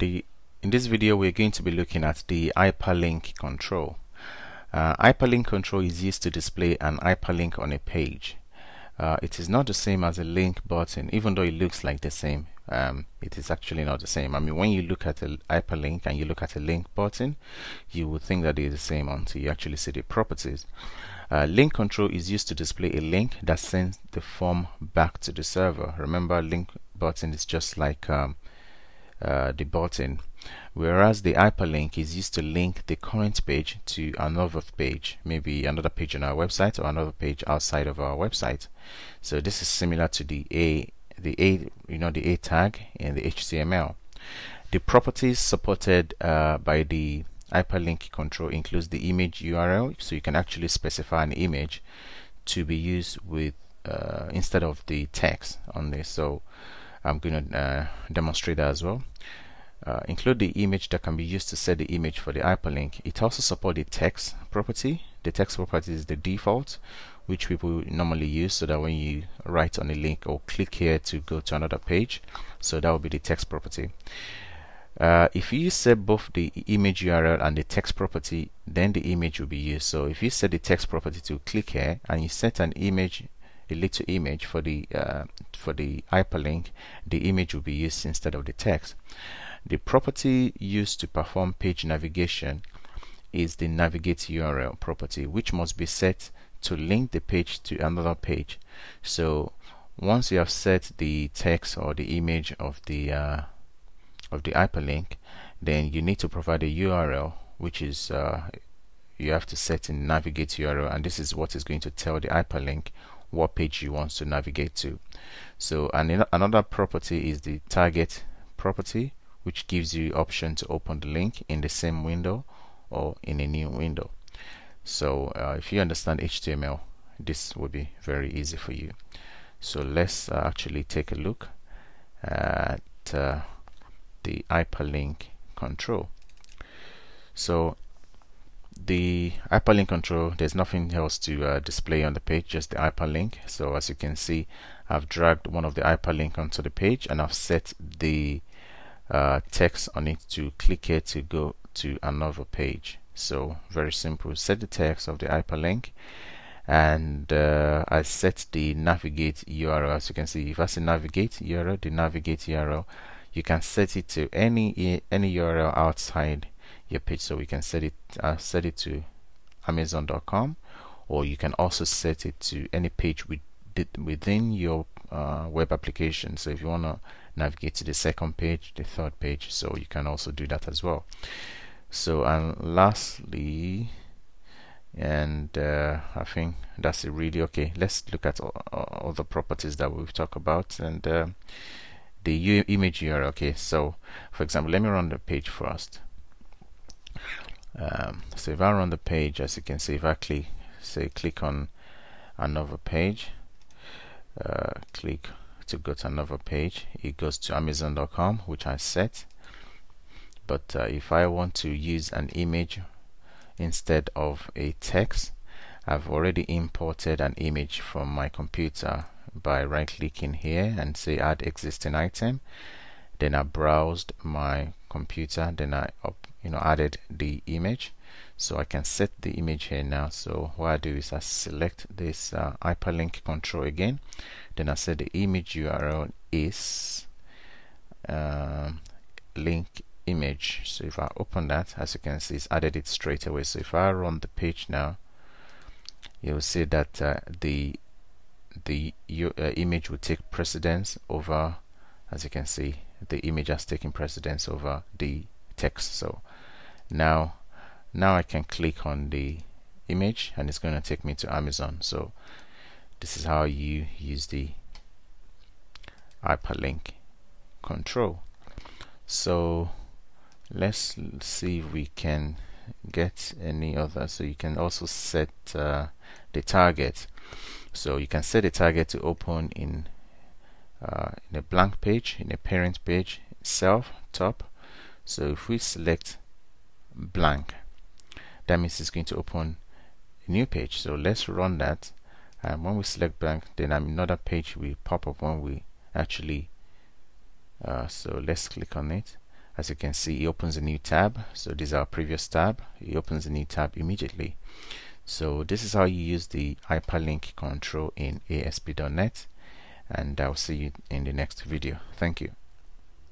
In this video we're going to be looking at the hyperlink control. Hyperlink control is used to display an hyperlink on a page. It is not the same as a link button, even though it looks like the same. It is actually not the same. I mean, when you look at a hyperlink and you look at a link button, you would think that they are the same until you actually see the properties. Link control is used to display a link that sends the form back to the server. Remember, link button is just like the button, whereas the hyperlink is used to link the current page to another page, maybe another page on our website or another page outside of our website. So this is similar to the A tag in the HTML. The properties supported by the hyperlink control includes the image URL, so you can actually specify an image to be used with instead of the text on this. So I'm going to demonstrate that as well. Include the image that can be used to set the image for the hyperlink. It also supports the text property. The text property is the default, which people normally use so that when you write on a link or click here to go to another page, so that will be the text property. If you set both the image URL and the text property, then the image will be used. So if you set the text property to click here and you set an image, a little image for the hyperlink, the image will be used instead of the text. The property used to perform page navigation is the NavigateURL property, which must be set to link the page to another page. So once you have set the text or the image of the hyperlink, then you need to provide a URL, which is you have to set in NavigateURL, and this is what is going to tell the hyperlink what page you want to navigate to. So another property is the target property, which gives you option to open the link in the same window or in a new window. So if you understand HTML, this will be very easy for you. So let's actually take a look at the hyperlink control. So the hyperlink control, there's nothing else to display on the page, just the hyperlink. So as you can see, I've dragged one of the hyperlink onto the page and I've set the text on it to click here to go to another page. So very simple, set the text of the hyperlink, and I set the navigate URL. As you can see, if I say navigate URL, the navigate URL, you can set it to any URL outside your page. So we can set it to Amazon.com, or you can also set it to any page within your web application. So if you want to navigate to the second page, the third page, so you can also do that as well. So and lastly, and I think that's it really. Okay, let's look at all the properties that we've talked about, and the image URL. Okay, so for example, let me run the page first. So if I run the page, as you can see, if I click on another page, click to go to another page, it goes to Amazon.com, which I set. But if I want to use an image instead of a text, I've already imported an image from my computer by right-clicking here and say add existing item. Then I browsed my computer, then I added the image. So I can set the image here now. So what I do is I select this hyperlink control again, then I set the image URL is link image. So if I open that, as you can see, it's added it straight away. So if I run the page now, you'll see that the image will take precedence over, as you can see, the image has taken precedence over the text. So now I can click on the image and it's going to take me to Amazon. So this is how you use the hyperlink control. So let's see if we can get any other. So you can also set the target. So you can set the target to open in a blank page, in a parent page, self, top. So if we select blank, that means it's going to open a new page. So let's run that, and when we select blank, then another page will pop up when we actually so let's click on it, As you can see, it opens a new tab. So this is our previous tab. It opens a new tab immediately. So this is how you use the hyperlink control in ASP.NET, and I'll see you in the next video. Thank you.